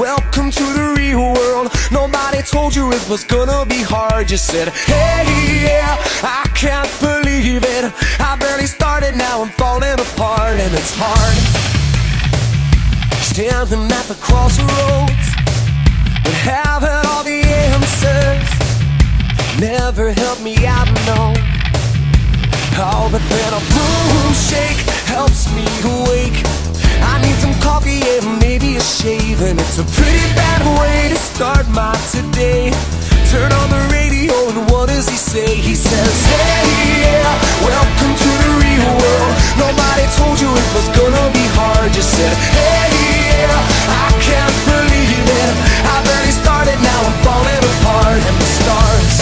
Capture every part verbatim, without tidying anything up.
Welcome to the real world. Nobody told you it was gonna be hard. You said, hey, yeah, I can't believe it. I barely started, now I'm falling apart. And it's hard standing at the crossroads, but having all the answers never helped me out, no. Oh, but then a boom shake helps me awake. I need some coffee and maybe a shave, and it's a pretty bad way to start my today. Turn on the radio and what does he say? He says, hey, yeah, welcome to the real world. Nobody told you it was gonna be hard. You said, hey, yeah, I can't believe it. I barely started, now I'm falling apart. And the stars,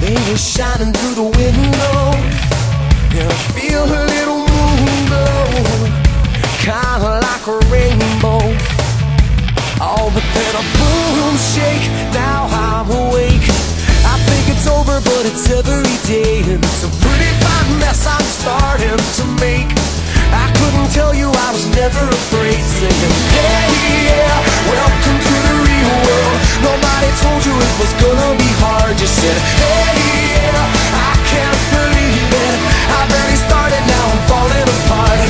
they were shining through the window. Yeah, I feel a little moon glow, kinda like a rainbow. Oh, but then a boom shake, now I'm awake. I think it's over, but it's every day, and it's a pretty fine mess I'm starting to make. I couldn't tell you I was never afraid, singing, hey, yeah, welcome to the real world. Nobody told you it was gonna be hard. You said, hey, yeah, I can't believe it. I barely started, now I'm falling apart.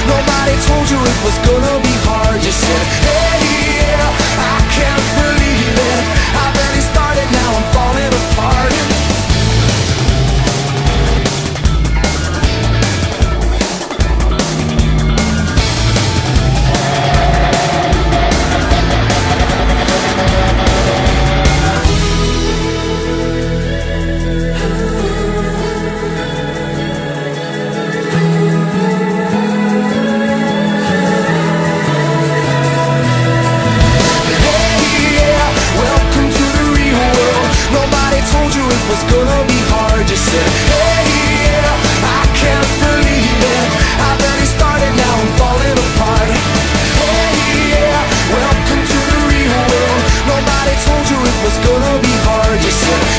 Nobody told you it was gonna be hard. You said, hey, yeah, I can't believe it. I barely started, now I'm falling apart. It's gonna be hard, you said, hey, yeah, I can't believe it. I barely started, now I'm falling apart. Hey, yeah, welcome to the real world. Nobody told you it was gonna be hard, you said.